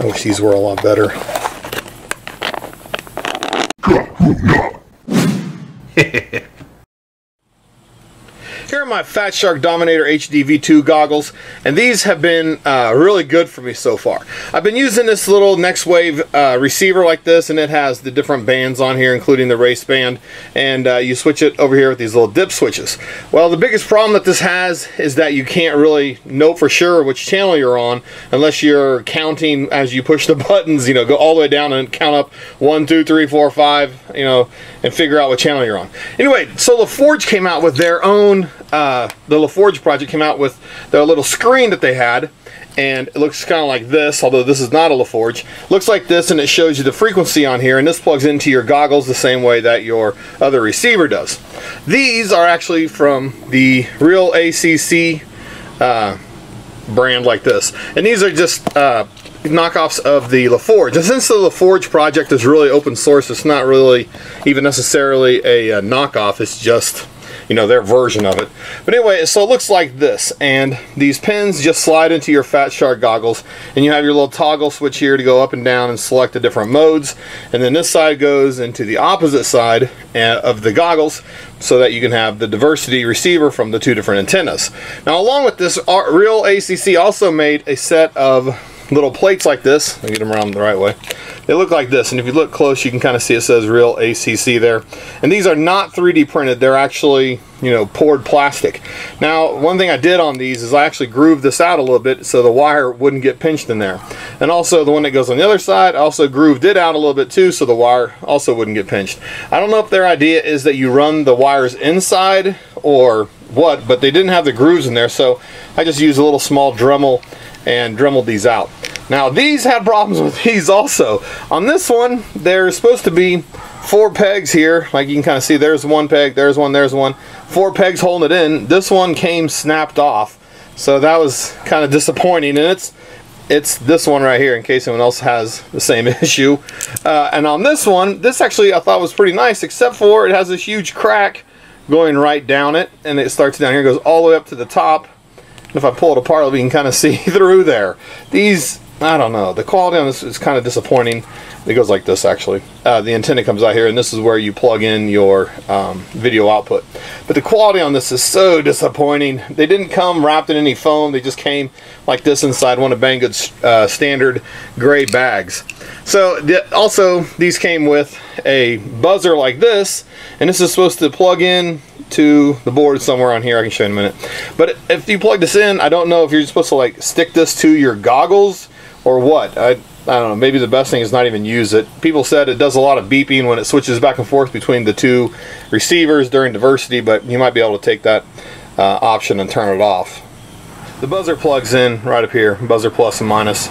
I wish these were a lot better. Here are my Fat Shark Dominator HD V2 goggles, and these have been really good for me so far. I've been using this little Next Wave receiver like this, and it has the different bands on here, including the race band, and you switch it over here with these little dip switches. Well, the biggest problem that this has is that you can't really know for sure which channel you're on unless you're counting as you push the buttons, you know, go all the way down and count up 1, 2, 3, 4, 5, you know, and figure out what channel you're on. Anyway, so LaForge came out with their own the LaForge project came out with their little screen that they had, and it looks kind of like this, although this is not a LaForge. Looks like this, and it shows you the frequency on here, and this plugs into your goggles the same way that your other receiver does. These are actually from the Realacc brand like this, and these are just knockoffs of the LaForge. And since the LaForge project is really open source, it's not really even necessarily a knockoff, it's just, you know, their version of it. But anyway, so it looks like this, and these pins just slide into your Fat Shark goggles, and you have your little toggle switch here to go up and down and select the different modes, and then this side goes into the opposite side of the goggles so that you can have the diversity receiver from the two different antennas. Now, along with this, Realacc also made a set of little plates like this. I'll get them around the right way. They look like this, and if you look close, you can kind of see it says Realacc there. And these are not 3D printed, they're actually, you know, poured plastic. Now, one thing I did on these is I actually grooved this out a little bit so the wire wouldn't get pinched in there. And also, the one that goes on the other side, I also grooved it out a little bit too so the wire also wouldn't get pinched. I don't know if their idea is that you run the wires inside or what, but they didn't have the grooves in there, so I just used a little small Dremel and Dremeled these out. Now, these had problems with these also. On this one, there's supposed to be 4 pegs here. Like you can kind of see, there's one peg, there's one, there's one. 4 pegs holding it in. This one came snapped off. So that was kind of disappointing. And it's this one right here, in case anyone else has the same issue. And on this one, this actually I thought was pretty nice, except for it has this huge crack going right down it. And it starts down here, goes all the way up to the top. And if I pull it apart, we can kind of see through there. These, I don't know, the quality on this is kind of disappointing. It goes like this, actually. The antenna comes out here, and this is where you plug in your video output. But the quality on this is so disappointing. They didn't come wrapped in any foam. They just came like this inside one of Bang Good's standard gray bags. So also, these came with a buzzer like this, and this is supposed to plug in to the board somewhere on here. I can show you in a minute. But if you plug this in, I don't know if you're supposed to like stick this to your goggles or what. I don't know, maybe the best thing is not even use it. People said it does a lot of beeping when it switches back and forth between the two receivers during diversity, but you might be able to take that option and turn it off. The buzzer plugs in right up here, buzzer plus and minus.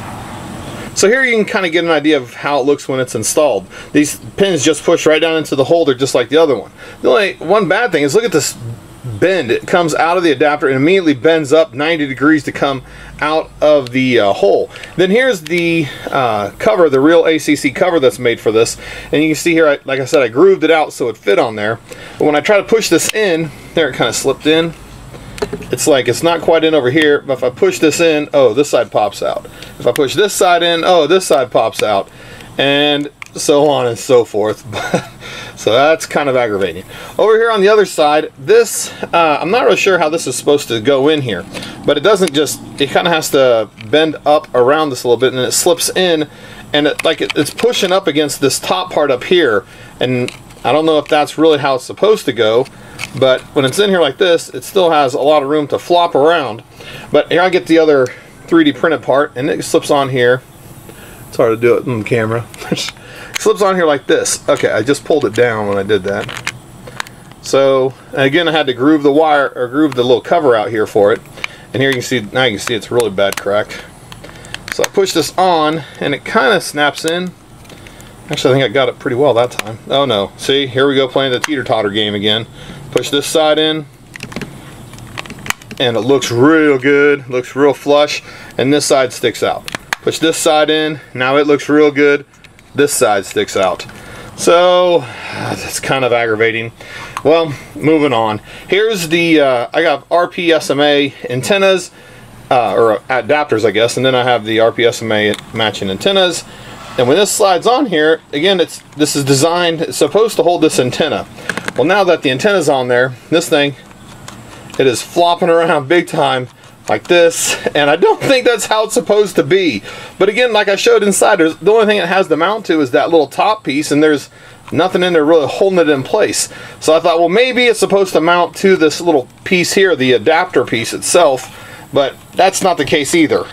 So here you can kind of get an idea of how it looks when it's installed. These pins just push right down into the holder just like the other one. The only one bad thing is, look at this bend. It comes out of the adapter and immediately bends up 90 degrees to come out of the hole. Then here's the cover, the Realacc cover that's made for this. And you can see here, like I said, I grooved it out so it fit on there. But when I try to push this in, there it kind of slipped in. It's like it's not quite in over here, but if I push this in, oh, this side pops out. If I push this side in, oh, this side pops out, and so on and so forth. So that's kind of aggravating. Over here on the other side, this I'm not really sure how this is supposed to go in here, but it doesn't just, it kind of has to bend up around this a little bit, and it slips in, and it's pushing up against this top part up here, and I don't know if that's really how it's supposed to go, but when it's in here like this, it still has a lot of room to flop around. But here I get the other 3D printed part, and it slips on here. It's hard to do it on camera. It slips on here like this. Okay, I just pulled it down when I did that. So, and again, I had to groove the wire, or groove the little cover out here for it. And here you can see, now you can see it's really bad cracked. So I push this on, and it kind of snaps in. Actually, I think I got it pretty well that time. Oh no, see, here we go playing the teeter-totter game again. Push this side in, and it looks real good, looks real flush, and this side sticks out. Push this side in, now it looks real good, this side sticks out. So, that's kind of aggravating. Well, moving on. Here's the, I got RPSMA antennas. or adapters, I guess, and then I have the RPSMA matching antennas. And when this slides on here, again, this is designed, it's supposed to hold this antenna. Well, now that the antenna's on there, this thing, it is flopping around big time like this, and I don't think that's how it's supposed to be. But again, like I showed inside, the only thing it has to mount to is that little top piece, and there's nothing in there really holding it in place. So I thought, well, maybe it's supposed to mount to this little piece here, the adapter piece itself, but that's not the case either.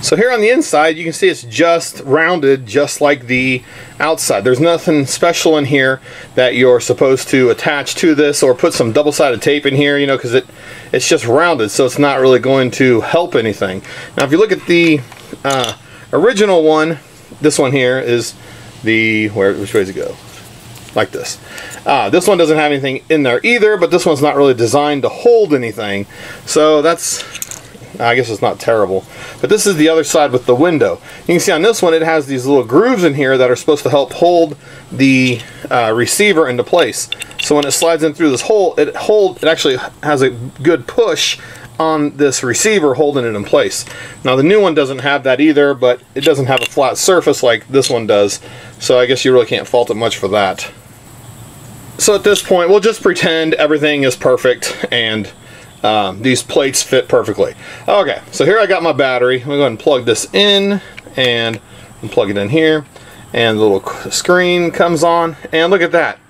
So here on the inside, you can see it's just rounded, just like the outside. There's nothing special in here that you're supposed to attach to this or put some double-sided tape in here, you know, because it's just rounded, so it's not really going to help anything. Now, if you look at the original one, this one here is the, which way does it go? Like this. This one doesn't have anything in there either, but this one's not really designed to hold anything, so that's... I guess it's not terrible. But this is the other side with the window. You can see on this one it has these little grooves in here that are supposed to help hold the receiver into place. So when it slides in through this hole, it actually has a good push on this receiver holding it in place. Now the new one doesn't have that either, but it doesn't have a flat surface like this one does. So I guess you really can't fault it much for that. So at this point we'll just pretend everything is perfect and these plates fit perfectly. Okay, so here I got my battery. I'm going to go ahead and plug this in and plug it in here, and the little screen comes on, and look at that.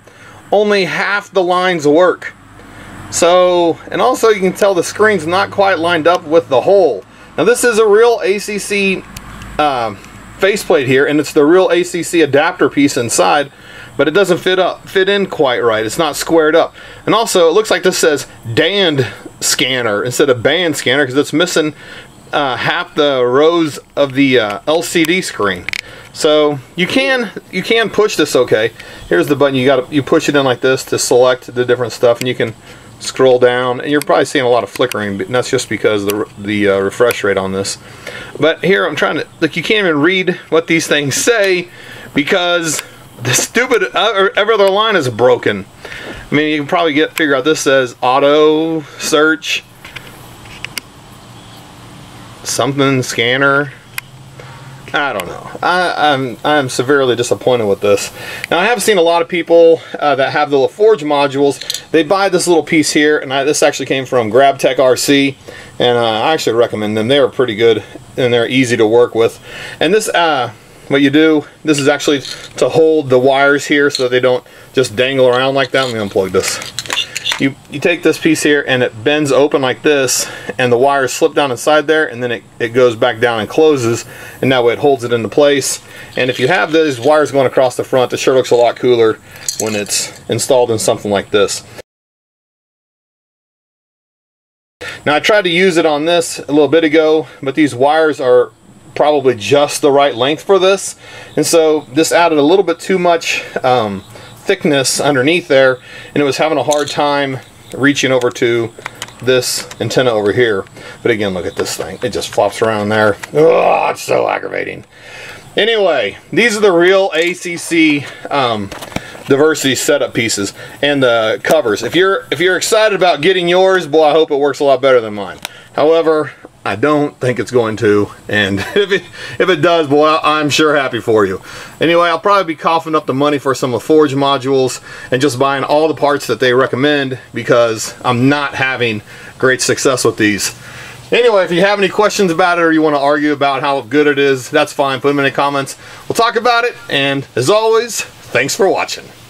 Only half the lines work. So, and also you can tell the screen's not quite lined up with the hole. Now this is a real ACC faceplate here, and it's the real ACC adapter piece inside, but it doesn't fit in quite right. It's not squared up. And also, it looks like this says DAND scanner instead of band scanner, because it's missing half the rows of the LCD screen. So you can push this. Okay, here's the button. You push it in like this to select the different stuff, and you can scroll down. And you're probably seeing a lot of flickering, but that's just because the refresh rate on this. But here I'm trying to look. You can't even read what these things say because the stupid every other line is broken. I mean, you can probably figure out this says auto search something scanner. I don't know. I'm severely disappointed with this. Now I have seen a lot of people that have the LaForge modules. They buy this little piece here, and this actually came from GrabTech RC, and I actually recommend them. They are pretty good, and they're easy to work with. And this. What you do, this is actually to hold the wires here so they don't just dangle around like that. Let me unplug this. You take this piece here and it bends open like this, and the wires slip down inside there, and then it goes back down and closes, and that way it holds it into place. And if you have those wires going across the front, it sure looks a lot cooler when it's installed in something like this. Now I tried to use it on this a little bit ago, but these wires are probably just the right length for this, and so this added a little bit too much thickness underneath there, and it was having a hard time reaching over to this antenna over here. But again, look at this thing, it just flops around there. Oh, it's so aggravating. Anyway, these are the real ACC diversity setup pieces and the covers. If you're excited about getting yours, boy, I hope it works a lot better than mine. However, I don't think it's going to, and if it does, boy, I'm sure happy for you. Anyway, I'll probably be coughing up the money for some LaForge modules and just buying all the parts that they recommend, because I'm not having great success with these. Anyway, if you have any questions about it or you want to argue about how good it is, that's fine. Put them in the comments. We'll talk about it, and as always, thanks for watching.